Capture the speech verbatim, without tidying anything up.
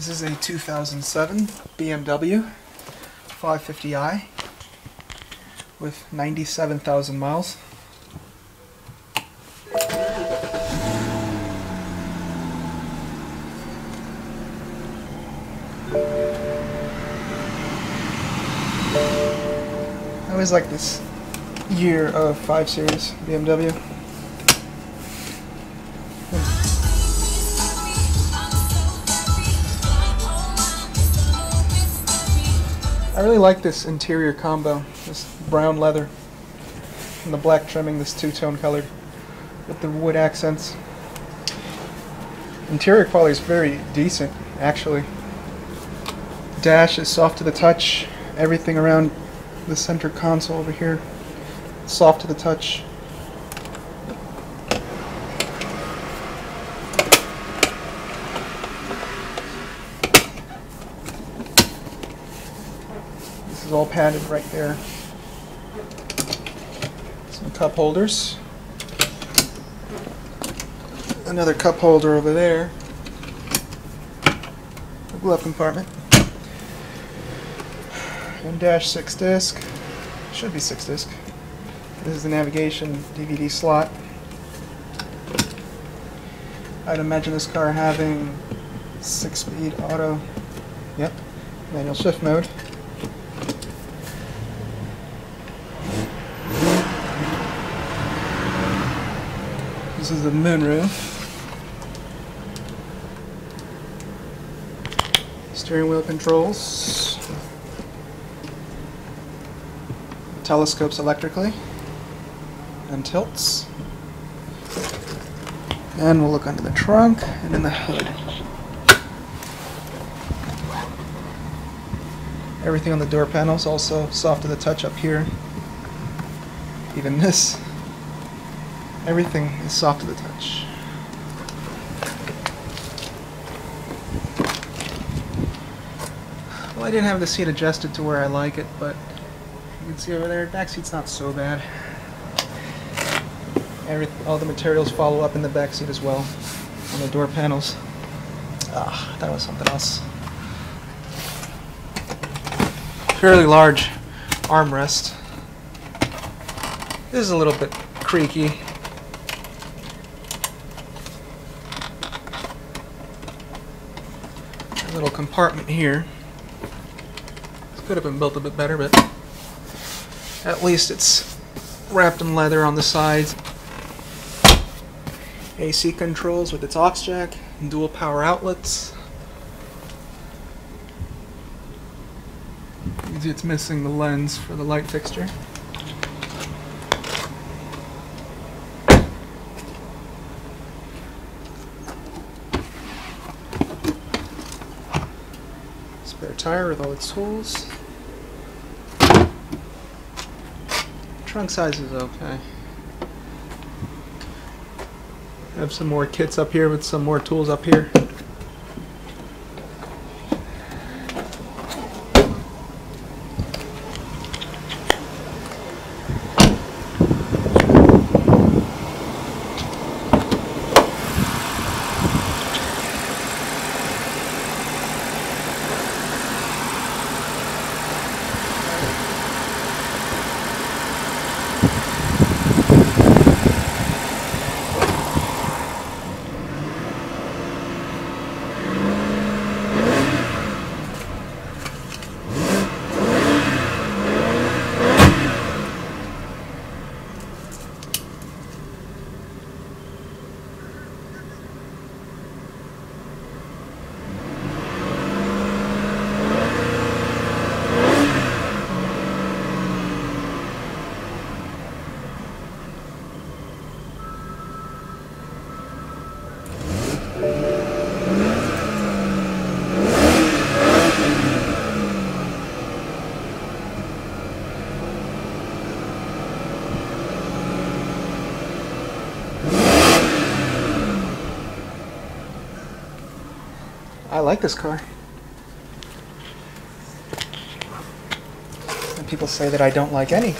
This is a two thousand seven B M W five fifty i with ninety-seven thousand miles. I always like this year of five Series B M W. I really like this interior combo, this brown leather and the black trimming, this two-tone colored with the wood accents. Interior quality is very decent, actually. Dash is soft to the touch, everything around the center console over here, soft to the touch. This is all padded right there. Some cup holders. Another cup holder over there. The glove compartment. And dash six disc. Should be six disc. This is the navigation D V D slot. I'd imagine this car having six-speed auto. Yep. Manual shift mode. This is the moonroof. Steering wheel controls. Telescopes electrically. And tilts. And we'll look under the trunk and in the hood. Everything on the door panels also soft to the touch up here. Even this. Everything is soft to the touch. Well, I didn't have the seat adjusted to where I like it, but you can see over there, back seat's not so bad. Every, all the materials follow up in the back seat as well, on the door panels. Ah, that was something else. Fairly large armrest. This is a little bit creaky. Little compartment here. This could have been built a bit better, but at least it's wrapped in leather on the sides. A C controls with its aux jack, and dual power outlets. You can see it's missing the lens for the light fixture. Spare tire with all its tools. Trunk size is okay. Have some more kits up here with some more tools up here. I like this car. And people say that I don't like any.